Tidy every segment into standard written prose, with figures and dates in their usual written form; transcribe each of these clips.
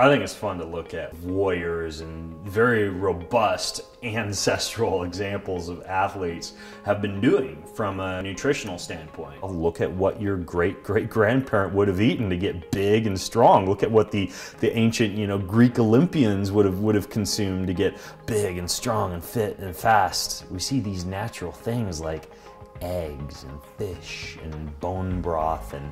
I think it's fun to look at warriors, and very robust ancestral examples of athletes have been doing from a nutritional standpoint. I'll look at what your great-great-grandparent would have eaten to get big and strong. Look at what the ancient, you know, Greek Olympians would have consumed to get big and strong and fit and fast. We see these natural things like eggs and fish and bone broth and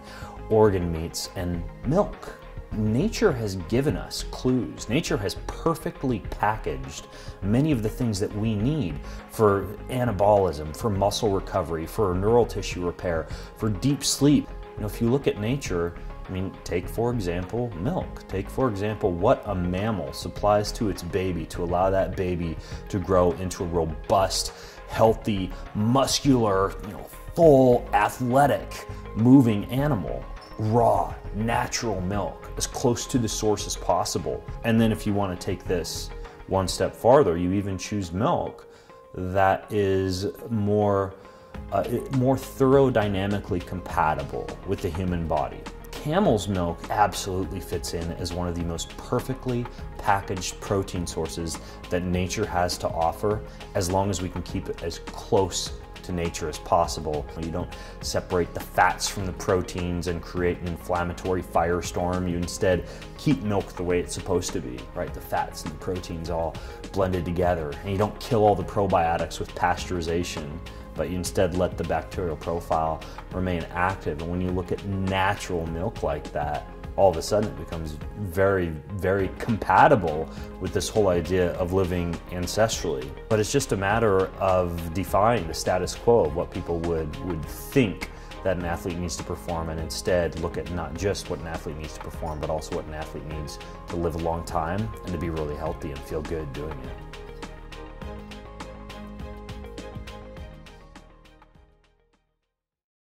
organ meats and milk. Nature has given us clues. Nature has perfectly packaged many of the things that we need for anabolism, for muscle recovery, for neural tissue repair, for deep sleep. You know, if you look at nature, I mean, take for example milk. Take for example what a mammal supplies to its baby to allow that baby to grow into a robust, healthy, muscular, you know, full, athletic, moving animal. Raw, natural milk, as close to the source as possible. And then if you want to take this one step farther, you even choose milk that is more thermodynamically compatible with the human body. Camel's milk absolutely fits in as one of the most perfectly packaged protein sources that nature has to offer, as long as we can keep it as close to nature as possible. You don't separate the fats from the proteins and create an inflammatory firestorm. You instead keep milk the way it's supposed to be, right? The fats and the proteins all blended together. And you don't kill all the probiotics with pasteurization, but you instead let the bacterial profile remain active. And when you look at natural milk like that, all of a sudden it becomes very, very compatible with this whole idea of living ancestrally. But it's just a matter of defying the status quo of what people would think that an athlete needs to perform, and instead look at not just what an athlete needs to perform, but also what an athlete needs to live a long time and to be really healthy and feel good doing it.